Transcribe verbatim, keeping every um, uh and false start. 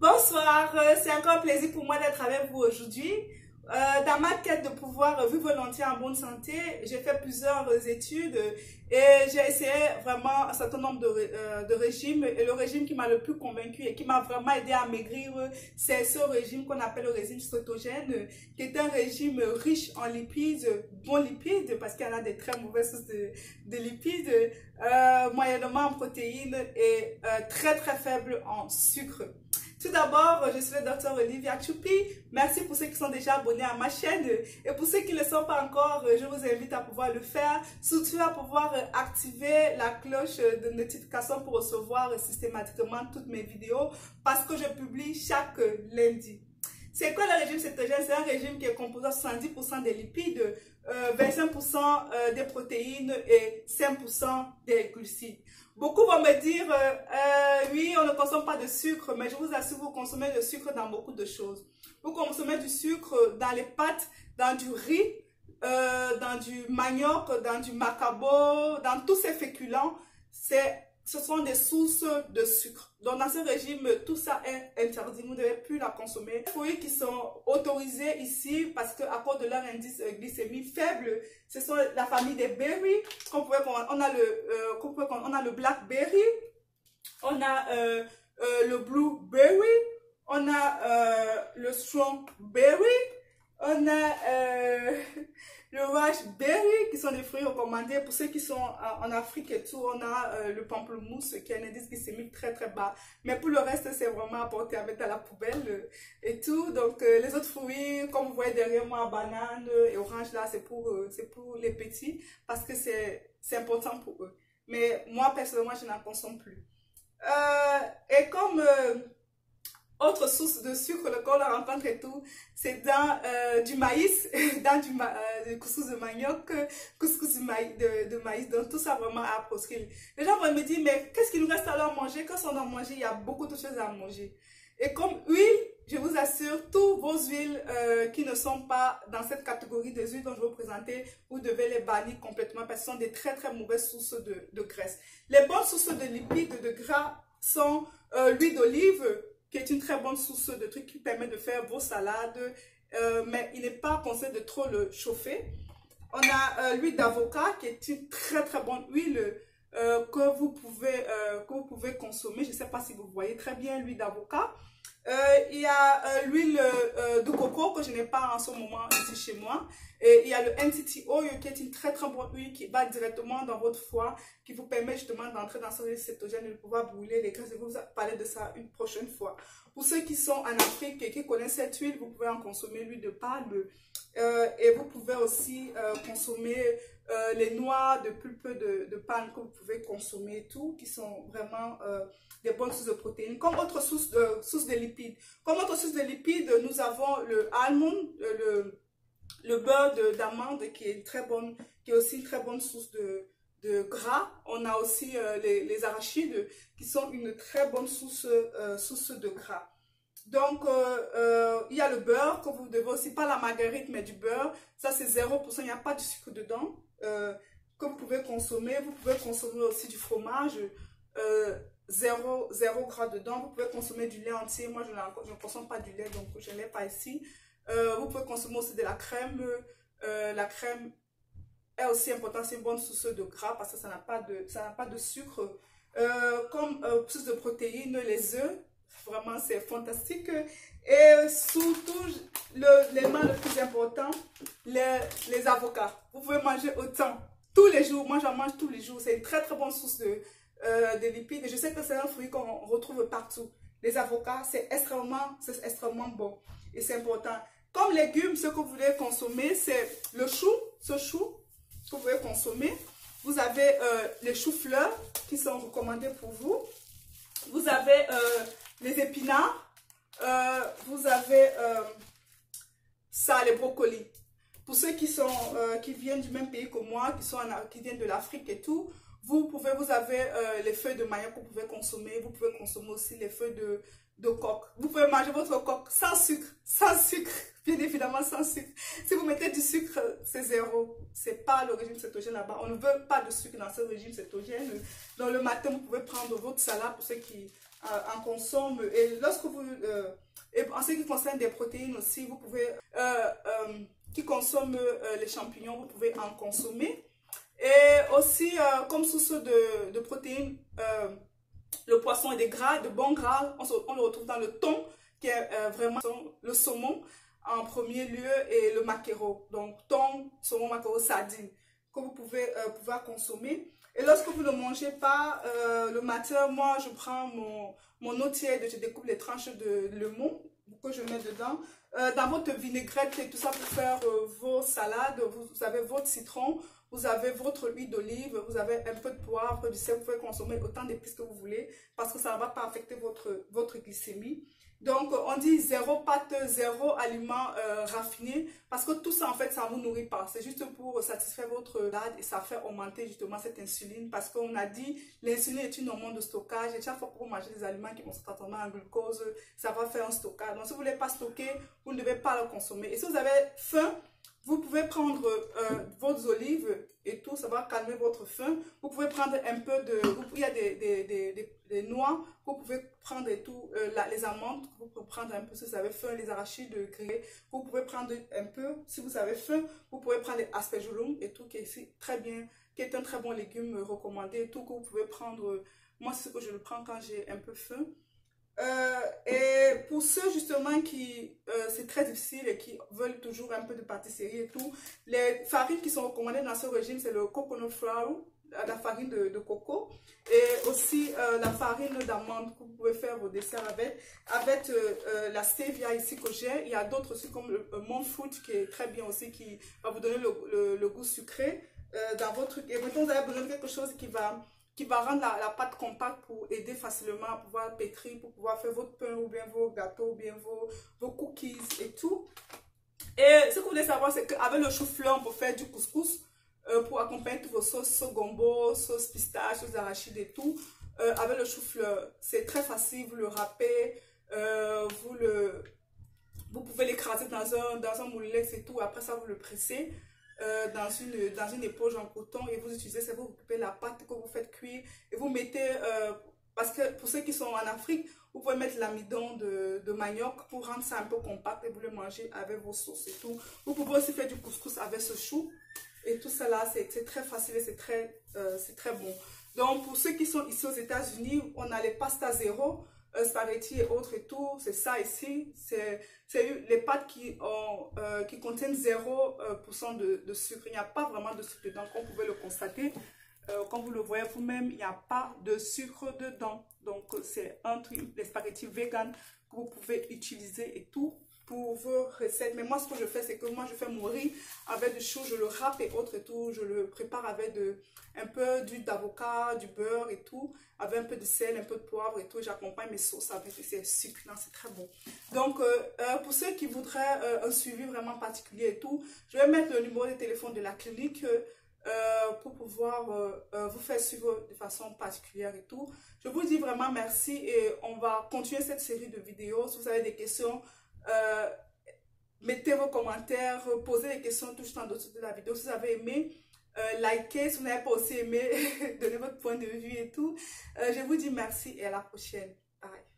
Bonsoir, c'est encore un plaisir pour moi d'être avec vous aujourd'hui. Euh, dans ma quête de pouvoir vivre volontiers en bonne santé, j'ai fait plusieurs études et j'ai essayé vraiment un certain nombre de, euh, de régimes. Et le régime qui m'a le plus convaincue et qui m'a vraiment aidé à maigrir, c'est ce régime qu'on appelle le régime cétogène, qui est un régime riche en lipides, bons lipides, parce qu'il y en a des très mauvaises sources de, de lipides, euh, moyennement en protéines et euh, très très faible en sucre. Tout d'abord, je suis le docteur Olivia Choupi. Merci pour ceux qui sont déjà abonnés à ma chaîne. Et pour ceux qui ne le sont pas encore, je vous invite à pouvoir le faire. Surtout à pouvoir activer la cloche de notification pour recevoir systématiquement toutes mes vidéos parce que je publie chaque lundi. C'est quoi le régime cétogène? C'est un régime qui est composé à soixante-dix pour cent des lipides, euh, vingt-cinq pour cent des protéines et cinq pour cent des glucides. Beaucoup vont me dire, euh, euh, oui, on ne consomme pas de sucre, mais je vous assure, vous consommez le sucre dans beaucoup de choses. Vous consommez du sucre dans les pâtes, dans du riz, euh, dans du manioc, dans du macabo, dans tous ces féculents, c'est... ce sont des sources de sucre. Donc, dans ce régime, tout ça est interdit. Vous ne devez plus la consommer. Les fruits qui sont autorisés ici parce qu'à cause de leur indice glycémique faible, ce sont la famille des berries. On, pouvait, on, a, le, euh, on, pouvait, on a le blackberry, on a euh, euh, le blueberry, on a euh, le strawberry, on a euh, le raspberry qui sont des fruits recommandés. Pour ceux qui sont en Afrique et tout, on a euh, le pamplemousse qui a un indice glycémique très très bas. Mais pour le reste, c'est vraiment à porter à mettre à la poubelle euh, et tout. Donc euh, les autres fruits, comme vous voyez derrière moi, banane et orange, là, c'est pour, euh, c'est pour les petits parce que c'est important pour eux. Mais moi, personnellement, je n'en consomme plus. Euh, et comme... Euh, Autre source de sucre, le corps la rencontre et tout, c'est dans euh, du maïs, dans du, ma euh, du couscous de manioc, couscous de, maï de, de maïs, donc tout ça vraiment à proscrire. Les gens vont me dire, mais qu'est-ce qu'il nous reste alors à manger? Quand on en mange, il y a beaucoup de choses à manger. Et comme huile, je vous assure, tous vos huiles euh, qui ne sont pas dans cette catégorie des huiles dont je vais vous présenter, vous devez les bannir complètement parce que ce sont des très très mauvaises sources de, de graisse. Les bonnes sources de lipides, de gras sont euh, l'huile d'olive, qui est une très bonne source de trucs qui permet de faire vos salades, euh, mais il n'est pas conseillé de trop le chauffer. On a euh, l'huile d'avocat qui est une très très bonne huile euh, que, vous pouvez, euh, que vous pouvez consommer. Je ne sais pas si vous voyez très bien l'huile d'avocat. Euh, il y a euh, l'huile euh, de coco que je n'ai pas en ce moment ici chez moi. Et il y a le M C T oil qui est une très très bonne huile qui va directement dans votre foie, qui vous permet justement d'entrer dans ce régime cétogène et de pouvoir brûler les graisses. Je vais vous parler de ça une prochaine fois. Pour ceux qui sont en Afrique et qui connaissent cette huile, vous pouvez en consommer l'huile de palme euh, et vous pouvez aussi euh, consommer euh, les noix de pulpe de, de palme que vous pouvez consommer et tout, qui sont vraiment euh, des bonnes sources de protéines. Comme autre source de, source de lipides, comme autre source de lipides, nous avons le almond, le Le beurre d'amande qui est très bonne, qui est aussi une très bonne source de, de gras. On a aussi euh, les, les arachides qui sont une très bonne source, euh, source de gras. Donc, euh, euh, il y a le beurre que vous devez aussi, pas la margarine, mais du beurre. Ça, c'est zéro pour cent, il n'y a pas de sucre dedans euh, que vous pouvez consommer. Vous pouvez consommer aussi du fromage, euh, zéro, zéro gras dedans. Vous pouvez consommer du lait entier. Moi, je ne consomme pas du lait, donc je ne l'ai pas ici. Euh, vous pouvez consommer aussi de la crème. Euh, la crème est aussi importante, c'est une bonne source de gras parce que ça n'a pas de, ça n'a pas de sucre. Euh, comme euh, source de protéines, les œufs, vraiment c'est fantastique. Et surtout, l'élément le, le plus important, les, les avocats. Vous pouvez manger autant, tous les jours. Moi, j'en mange tous les jours. C'est une très très bonne source de, euh, de lipides. Et je sais que c'est un fruit qu'on retrouve partout. Les avocats, c'est extrêmement, c'est extrêmement bon et c'est important. Comme légumes, ce que vous voulez consommer, c'est le chou, ce chou que vous voulez consommer. Vous avez euh, les choux-fleurs qui sont recommandés pour vous. Vous avez euh, les épinards. Euh, vous avez euh, ça, les brocolis. Pour ceux qui, sont, euh, qui viennent du même pays que moi, qui, sont en, qui viennent de l'Afrique et tout, vous pouvez, vous avez euh, les feuilles de manioc que vous pouvez consommer. Vous pouvez consommer aussi les feuilles de... de coque. Vous pouvez manger votre coque sans sucre, sans sucre, bien évidemment sans sucre. Si vous mettez du sucre, c'est zéro. C'est pas le régime cétogène là-bas. On ne veut pas de sucre dans ce régime cétogène. Dans le matin, vous pouvez prendre votre salade pour ceux qui euh, en consomment. Et lorsque vous, euh, et en ce qui concerne des protéines aussi, vous pouvez, euh, euh, qui consomment euh, les champignons, vous pouvez en consommer. Et aussi, euh, comme source de, de protéines, euh, le poisson et des gras, de bons gras, on, se, on le retrouve dans le thon, qui est euh, vraiment le saumon en premier lieu, et le maquereau. Donc, thon, saumon, maquereau, sardine, que vous pouvez euh, pouvoir consommer. Et lorsque vous ne mangez pas, euh, le matin, moi, je prends mon, mon eau tiède, je découpe les tranches de lemon que je mets dedans. Euh, dans votre vinaigrette et tout ça, pour faire euh, vos salades, vous, vous avez votre citron, vous avez votre huile d'olive, vous avez un peu de poivre, du sel, vous pouvez consommer autant d'épices que vous voulez, parce que ça ne va pas affecter votre, votre glycémie. Donc, on dit zéro pâte, zéro aliment euh, raffiné, parce que tout ça, en fait, ça ne vous nourrit pas. C'est juste pour satisfaire votre lade, et ça fait augmenter justement cette insuline, parce qu'on a dit, l'insuline est une hormone de stockage, et chaque fois que vous mangez des aliments qui vont certainement en glucose, ça va faire un stockage. Donc, si vous ne voulez pas stocker, vous ne devez pas le consommer. Et si vous avez faim, vous pouvez prendre euh, vos olives et tout, ça va calmer votre faim. Vous pouvez prendre un peu de... Vous, il y a des, des, des, des, des noix, vous pouvez prendre et tout, euh, la, les amandes, vous pouvez prendre un peu si vous avez faim, les arachides grillés, vous pouvez prendre un peu, si vous avez faim, vous pouvez prendre les aspergillum et tout, qui est ici très bien, qui est un très bon légume recommandé et tout, que vous pouvez prendre. Moi, c'est ce que je le prends quand j'ai un peu faim. Euh, et pour ceux justement qui euh, c'est très difficile et qui veulent toujours un peu de pâtisserie et tout, les farines qui sont recommandées dans ce régime, c'est le coconut flour, la farine de, de coco, et aussi euh, la farine d'amande que vous pouvez faire vos desserts avec, avec euh, euh, la stevia ici que j'ai. Il y a d'autres aussi comme le euh, mon fruit, qui est très bien aussi, qui va vous donner le, le, le goût sucré euh, dans votre truc. Et maintenant vous avez besoin de quelque chose qui va qui va rendre la, la pâte compacte pour aider facilement à pouvoir pétrir, pour pouvoir faire votre pain ou bien vos gâteaux ou bien vos, vos cookies et tout. Et ce que vous voulez savoir, c'est qu'avec le chou-fleur, on peut faire du couscous euh, pour accompagner toutes vos sauces, sauce gombo, sauce pistache, sauce d'arachide et tout. Euh, avec le chou-fleur, c'est très facile, vous le râpez, euh, vous, le, vous pouvez l'écraser dans un, dans un moulinex et tout, après ça vous le pressez. Euh, dans, une, dans une éponge en coton, et vous utilisez, c'est vous coupez la pâte que vous faites cuire, et vous mettez, euh, parce que pour ceux qui sont en Afrique, vous pouvez mettre l'amidon de, de manioc pour rendre ça un peu compact, et vous le mangez avec vos sauces et tout. Vous pouvez aussi faire du couscous avec ce chou, et tout ça là, c'est très facile et c'est très, euh, c'est très bon. Donc pour ceux qui sont ici aux États-Unis, on a les pasta zéro, spaghettis et autres et tout, c'est ça ici, c'est les pâtes qui, ont, euh, qui contiennent zéro pour cent de, de sucre. Il n'y a pas vraiment de sucre dedans, comme vous pouvez le constater, euh, quand vous le voyez vous-même, il n'y a pas de sucre dedans. Donc c'est un truc, les spaghettis vegan que vous pouvez utiliser et tout pour vos recettes. Mais moi ce que je fais, c'est que moi je fais mon riz avec du chou, je le râpe et autres et tout, je le prépare avec de, un peu d'huile d'avocat, du beurre et tout, avec un peu de sel, un peu de poivre et tout, j'accompagne mes sauces avec, c'est succulent, c'est très bon. Donc euh, euh, pour ceux qui voudraient euh, un suivi vraiment particulier et tout, je vais mettre le numéro de téléphone de la clinique euh, pour pouvoir euh, euh, vous faire suivre de façon particulière et tout. Je vous dis vraiment merci, et on va continuer cette série de vidéos. Si vous avez des questions, Euh, mettez vos commentaires, posez des questions tout juste en dessous de la vidéo. Si vous avez aimé, euh, likez. Si vous n'avez pas aussi aimé, donnez votre point de vue et tout. Euh, je vous dis merci et à la prochaine. Bye.